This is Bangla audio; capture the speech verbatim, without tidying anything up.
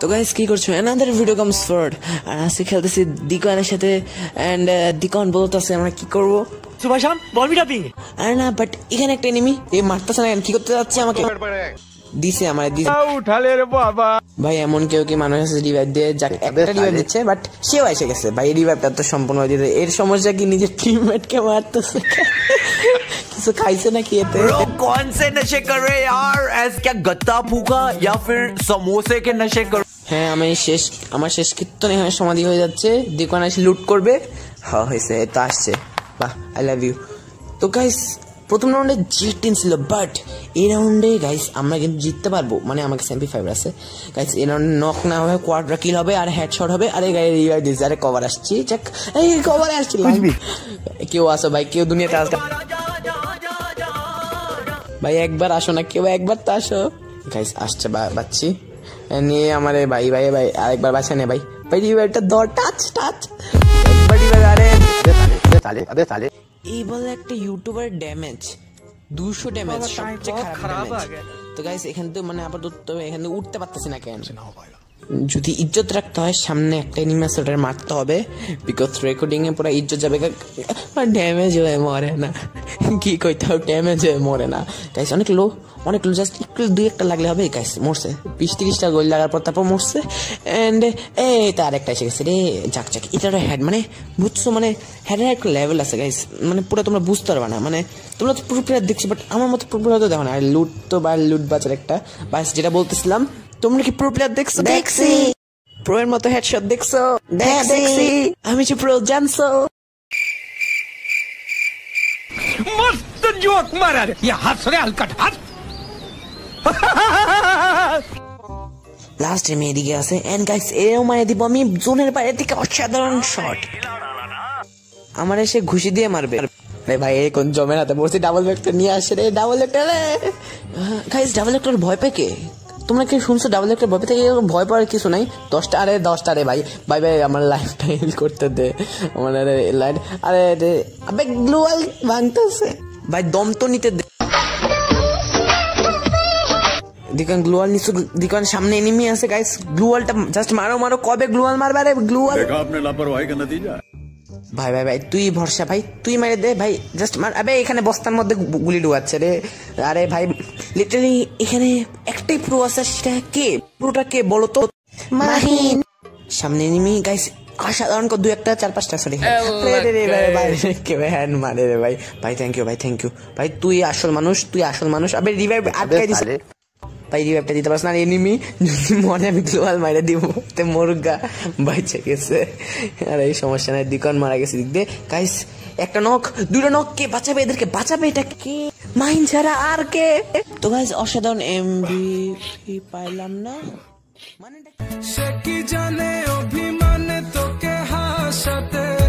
তো গাইস কি করছো? Another video comes forward. আর আজকে খেলতেছি দিকনের সাথে, এন্ড দিকন বলতেছে আমরা কি করব। সুভাষাম বলবি টপিং। আরে না, বাট এখানে একটা এনিমি এ মারতেছে না, কি করতে যাচ্ছে আমাকে দিছে, আমার দিছে উঠালে রে বাবা। ভাই এমন কেউ কি মানুষ আছে রিভাইভ দিয়ে, যাক একটা রিভাইভ দিচ্ছে বাট সেও এসে গেছে। ভাই রিভাইভটা তো সম্পূর্ণ হয়ে দিতে, এর সমস্যা কি নিজের টিমমেটকে মারতেছে, কিছু খাইছে নাকি এতে? কোন সে নেশে করে यार, এস কে গত্তা ফুকা या फिर समोसे के नशे कर। হ্যাঁ আমি শেষ, আমার শেষ কৃত্য এখানে সমাধি হয়ে যাচ্ছে। দিকন এসে লুট করবে। হ্যাঁ হইছে, এটা আসছে। বাহ, আই লাভ ইউ। তো গাইস প্রথম রাউন্ডে জিটিন ছিল, বাট এই রাউন্ডে গাইস আমরা কিন্তু জিততে পারবো, মানে আমাকে এমপি ফাইভ আছে গাইস। এই রাউন্ডে নক না হবে কোয়াড্রা কিল হবে আর হেডশট হবে। আরে গাইস রিভাইভ দিস, আরে কভার আসছে, চেক এই কভার আসছে। কেউ আসো ভাই, কেউ দুনিয়াতে আসো ভাই, একবার আসো না কেউ, একবার তো আসো গাইস। আসছে বাচ্চি নিয়ে আমারে ভাই ভাই ভাই আরেকবার বাচ্চা নে ভাই ভাই রিভাইভটা দর টাচ টাচ বাড়ি ভাই। আরে তালে আরে তালে এই বলে একটা ইউটিউবার ড্যামেজ দুশো ড্যামেজ সবচেয়ে খারাপ। তো গাইস এখান থেকে মানে আবার এখান থেকে উঠতে পারতেছি না কেন, যদি ইজ্জত রাখতে হয় সামনে একটা এনিমি আছে ওটার মারতে হবে, বিকজ রেকর্ডিং এ পুরো ইজ্জত যাবে। ড্যামেজ হয়ে মরে না কি কইতে হবে, ড্যামেজ হয়ে মরে না গাইস। অনেক লো অনেক লো, জাস্ট একটু দুই একটা লাগলে হবে গাইস। মরছে বিশ তিরিশটা গোল লাগার পর, তারপর মরছে। অ্যান্ড এই তো আরেকটা এসে গেছে রে, যাক যাক। এটার হ্যাড মানে বুঝছো, মানে হ্যাডের একটা লেভেল আছে গাইস, মানে পুরো তোমরা বুঝতে পারবে না, মানে তোমরা তো প্রুপ্লেয়ার দেখছো বাট আমার মতো প্রুপ্লেয়ার তো দেখো না। আর লুট তো বা লুট বাজার একটা বাস, যেটা বলতেছিলাম তোমরা কি প্রো প্লেয়ার দেখছো? দেখছি। প্রো এর মতো হেডশট দেখছো? দেখছি। আমি যে প্রো জানছো। মস্ত জোক মারা রে, ইয়া হাত সরে হালকাট হাত। লাস্ট এমে এদিকে আছে, এন্ড গাইস এও মারা দিব আমি জোনের বাইরে থেকে অসাধারণ শট। আমার এসে ঘুষি দিয়ে মারবে। আরে ভাই এই কোন জমের হাতে বসে ডাবল ভেক্টর নিয়ে আসে রে, ডাবল ভেক্টর রে। গাইস ডাবল ভেক্টর ভয় পায় কে? তোমরা কি শুনছো ডাবল একটা ভয় থেকে? ভয় পাওয়ার কিছু নাই, দশটা আরে দশটা রে ভাই ভাই ভাই আমার লাইফটা হেল্প করতে দে আমার। আরে লাইট আরে রে আবে গ্লোয়াল ভাঙতেছে ভাই, দম তো নিতে দে। দিকন গ্লোয়াল নিচু, দিকন সামনে এনিমি আছে গাইস। গ্লোয়ালটা জাস্ট মারো মারো, কবে গ্লোয়াল মারবা রে গ্লোয়াল। দেখো আপনার লাপরওয়াহি কা নতিজা। ভাই ভাই ভাই তুই ভরসা ভাই, তুই মেরে দে ভাই জাস্ট মার। আবে এখানে বস্তার মধ্যে গুলি ঢুকাচ্ছে রে। আরে ভাই লিটারালি এখানে একটাই প্রো আছে, সেটা কে? প্রোটা কে বলো তো? মাহিন। সামনে এনিমি গাইস অসাধারণ, দুই একটা চার পাঁচটা সরি হ্যান্ড মারে রে ভাই ভাই। থ্যাংক ইউ ভাই, থ্যাংক ইউ ভাই, তুই আসল মানুষ, তুই আসল মানুষ। আবে রিভাইভ আটকাই দিস ভাই, রিভাইভটা দিতে পারছ না এনিমি, যদি মনে আমি গ্লোয়াল মাইরে দিব তে মুরগা বাইচে গেছে। আর এই সমস্যা নাই, দিকন মারা গেছে দিক দিয়ে গাইস। একটা নখ দুটো নখ, কে বাঁচাবে এদেরকে? বাঁচাবে এটা কে? মাইন ছাড়া আর কে? তো গাইস অসাধারণ এমভিপি পাইলাম না মানে সে কি জানে, অভিমানে তোকে হাসাতে।